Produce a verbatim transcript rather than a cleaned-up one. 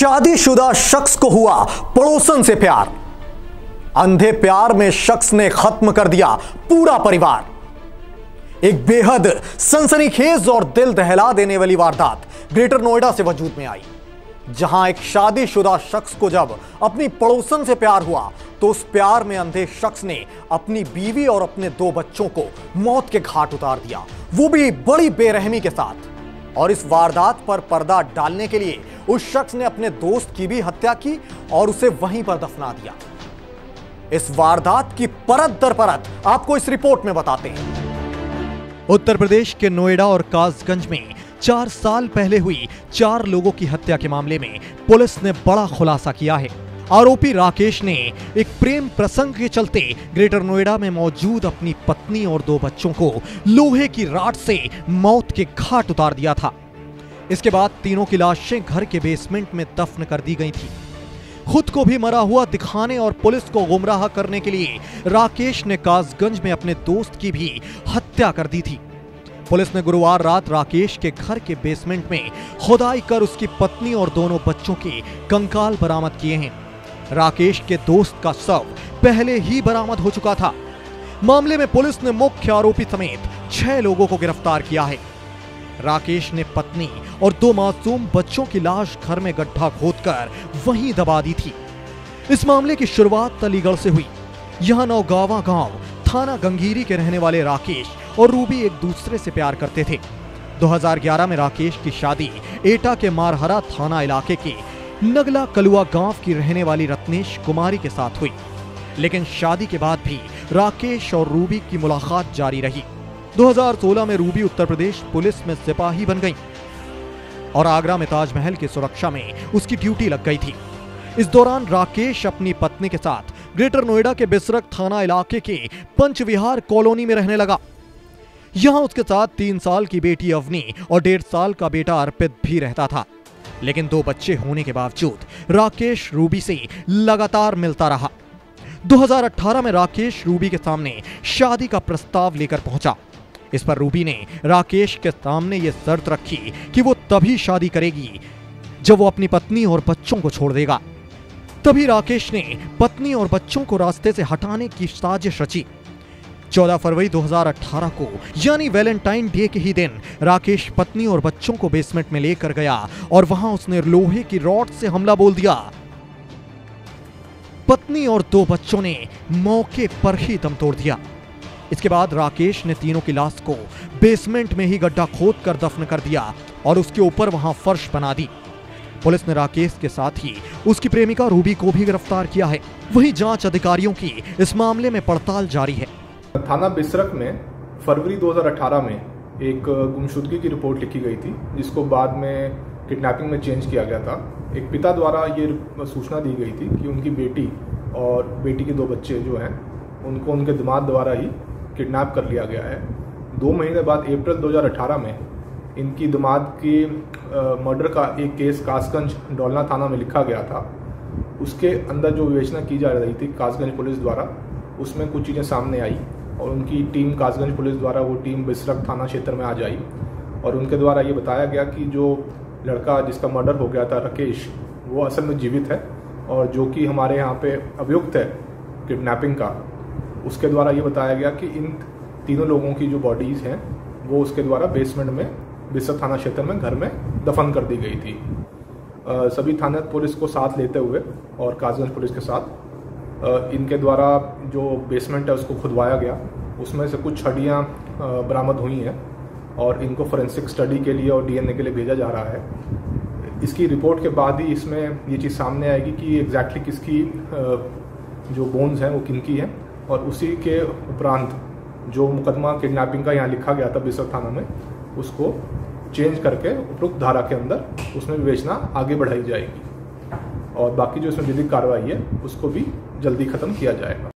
शादीशुदा शख्स को हुआ पड़ोसन से प्यार, अंधे प्यार में शख्स ने खत्म कर दिया पूरा परिवार। एक बेहद सनसनीखेज और दिल दहला देने वाली वारदात ग्रेटर नोएडा से वजूद में आई, जहां एक शादीशुदा शख्स को जब अपनी पड़ोसन से प्यार हुआ तो उस प्यार में अंधे शख्स ने अपनी बीवी और अपने दो बच्चों को मौत के घाट उतार दिया, वो भी बड़ी बेरहमी के साथ। और इस वारदात पर पर्दा डालने के लिए उस शख्स ने अपने दोस्त की भी हत्या की और उसे वहीं पर दफना दिया। इस वारदात की परत दर परत आपको इस रिपोर्ट में बताते हैं। उत्तर प्रदेश के नोएडा और कासगंज में चार साल पहले हुई चार लोगों की हत्या के मामले में पुलिस ने बड़ा खुलासा किया है। आरोपी राकेश ने एक प्रेम प्रसंग के चलते ग्रेटर नोएडा में मौजूद अपनी पत्नी और दो बच्चों को लोहे की राड से मौत के घाट उतार दिया था। इसके बाद तीनों की लाशें घर के बेसमेंट में दफन कर दी गई थी। खुद को भी मरा हुआ दिखाने और पुलिस को गुमराह करने के लिए राकेश ने कासगंज में अपने दोस्त की भी हत्या कर दी थी। पुलिस ने गुरुवार रात राकेश के घर के बेसमेंट में खुदाई कर उसकी पत्नी और दोनों बच्चों के कंकाल बरामद किए हैं। राकेश के दोस्त का शव पहले ही बरामद हो चुका था। मामले में पुलिस ने मुख्य आरोपी समेत छह लोगों को गिरफ्तार किया है। राकेश ने पत्नी और दो मासूम बच्चों की लाश घर में गड्ढा खोदकर वहीं दबा दी थी। इस मामले की शुरुआत अलीगढ़ से हुई। यहां नौगावा गांव थाना गंगीरी के रहने वाले राकेश और रूबी एक दूसरे से प्यार करते थे। दो हज़ार ग्यारह में राकेश की शादी एटा के मारहरा थाना इलाके के नगला कलुआ गांव की रहने वाली रत्नेश कुमारी के साथ हुई, लेकिन शादी के बाद भी राकेश और रूबी की मुलाकात जारी रही। दो हज़ार सोलह में रूबी उत्तर प्रदेश पुलिस में सिपाही बन गई और आगरा में ताजमहल की सुरक्षा में उसकी ड्यूटी लग गई थी। इस दौरान राकेश अपनी पत्नी के साथ ग्रेटर नोएडा के बिसरख थाना इलाके के पंचविहार कॉलोनी में रहने लगा। यहां उसके साथ तीन साल की बेटी अवनी और डेढ़ साल का बेटा अर्पित भी रहता था, लेकिन दो बच्चे होने के बावजूद राकेश रूबी से लगातार मिलता रहा। दो हज़ार अठारह में राकेश रूबी के सामने शादी का प्रस्ताव लेकर पहुंचा। इस पर रूबी ने राकेश के सामने यह शर्त रखी कि वो तभी शादी करेगी जब वो अपनी पत्नी और बच्चों को छोड़ देगा। तभी राकेश ने पत्नी और बच्चों को रास्ते से हटाने की साजिश रची। चौदह फरवरी दो हज़ार अठारह को यानी वैलेंटाइन डे के ही दिन राकेश पत्नी और बच्चों को बेसमेंट में लेकर गया और वहां उसने लोहे की रॉड से हमला बोल दिया। पत्नी और दो बच्चों ने मौके पर ही दम तोड़ दिया। इसके बाद राकेश ने तीनों की लाश को बेसमेंट में ही गड्ढा खोदकर दफन कर दिया और उसके ऊपर वहां फर्श बना दी। पुलिस ने राकेश के साथ ही उसकी प्रेमिका रूबी को भी गिरफ्तार किया है। वहीं जांच अधिकारियों की इस मामले में पड़ताल जारी है। थाना बिसरख में फरवरी दो हज़ार अठारह में एक गुमशुदगी की रिपोर्ट लिखी गई थी, जिसको बाद में किडनैपिंग में चेंज किया गया था। एक पिता द्वारा ये सूचना दी गई थी कि उनकी बेटी और बेटी के दो बच्चे जो हैं उनको उनके दामाद द्वारा ही किडनैप कर लिया गया है। दो महीने बाद अप्रैल दो हज़ार अठारह में इनकी दामाद के मर्डर का एक केस कासगंज डोलना थाना में लिखा गया था। उसके अंदर जो विवेचना की जा रही थी कासगंज पुलिस द्वारा, उसमें कुछ चीज़ें सामने आई और उनकी टीम कासगंज पुलिस द्वारा वो टीम बिसरख थाना क्षेत्र में आ जाई और उनके द्वारा ये बताया गया कि जो लड़का जिसका मर्डर हो गया था राकेश, वो असल में जीवित है और जो कि हमारे यहाँ पे अभियुक्त है किडनैपिंग का, उसके द्वारा ये बताया गया कि इन तीनों लोगों की जो बॉडीज़ हैं वो उसके द्वारा बेसमेंट में बिसरख थाना क्षेत्र में घर में दफन कर दी गई थी। आ, सभी थाना पुलिस को साथ लेते हुए और कासगंज पुलिस के साथ इनके द्वारा जो बेसमेंट है उसको खुदवाया गया। उसमें से कुछ हड्डियाँ बरामद हुई हैं और इनको फोरेंसिक स्टडी के लिए और डीएनए के लिए भेजा जा रहा है। इसकी रिपोर्ट के बाद ही इसमें ये चीज़ सामने आएगी कि एग्जैक्टली किसकी जो बोन्स हैं वो किनकी हैं और उसी के उपरांत जो मुकदमा किडनैपिंग का यहाँ लिखा गया था बिसरख थाना में, उसको चेंज करके उपरोक्त धारा के अंदर उसमें विवेचना आगे बढ़ाई जाएगी और बाकी जो इसमें विधिक कार्रवाई है उसको भी जल्दी खत्म किया जाएगा।